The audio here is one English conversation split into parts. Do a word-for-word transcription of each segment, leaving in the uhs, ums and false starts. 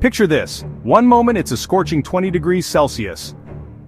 Picture this, one moment it's a scorching twenty degrees Celsius.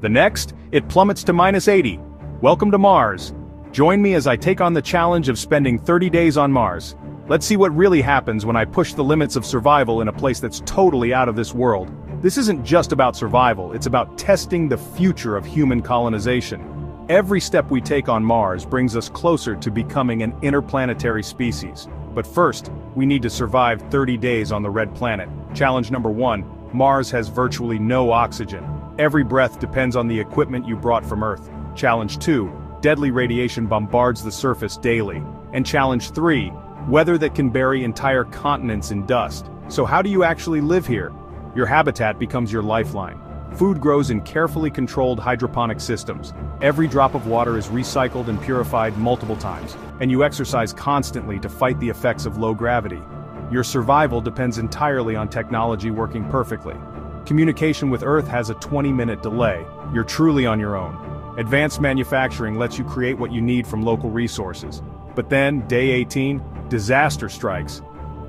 The next, it plummets to minus eighty. Welcome to Mars. Join me as I take on the challenge of spending thirty days on Mars. Let's see what really happens when I push the limits of survival in a place that's totally out of this world. This isn't just about survival, it's about testing the future of human colonization. Every step we take on Mars brings us closer to becoming an interplanetary species. But first, we need to survive thirty days on the red planet. Challenge number one, Mars has virtually no oxygen. Every breath depends on the equipment you brought from Earth. Challenge two, deadly radiation bombards the surface daily. And challenge three, weather that can bury entire continents in dust. So how do you actually live here? Your habitat becomes your lifeline. Food grows in carefully controlled hydroponic systems. Every drop of water is recycled and purified multiple times, and you exercise constantly to fight the effects of low gravity. Your survival depends entirely on technology working perfectly. Communication with Earth has a twenty-minute delay. You're truly on your own. Advanced manufacturing lets you create what you need from local resources. But then, day eighteen, disaster strikes.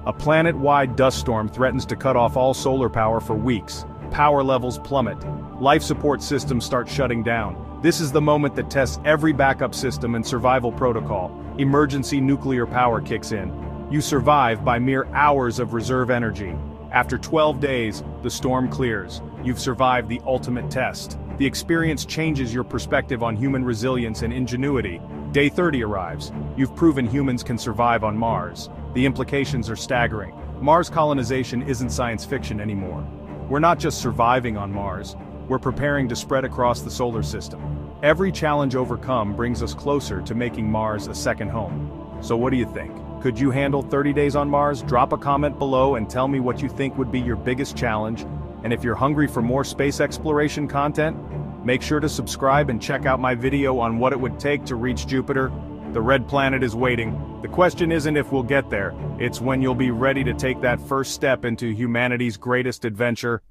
A planet-wide dust storm threatens to cut off all solar power for weeks. Power levels plummet. Life support systems start shutting down. This is the moment that tests every backup system and survival protocol. Emergency nuclear power kicks in. You survive by mere hours of reserve energy. After twelve days, the storm clears. You've survived the ultimate test. The experience changes your perspective on human resilience and ingenuity. Day thirty arrives. You've proven humans can survive on Mars. The implications are staggering. Mars colonization isn't science fiction anymore. We're not just surviving on Mars, we're preparing to spread across the solar system. Every challenge overcome brings us closer to making Mars a second home. So what do you think? Could you handle thirty days on Mars? Drop a comment below and tell me what you think would be your biggest challenge. And if you're hungry for more space exploration content, make sure to subscribe and check out my video on what it would take to reach Jupiter. The red planet is waiting. The question isn't if we'll get there, it's when you'll be ready to take that first step into humanity's greatest adventure.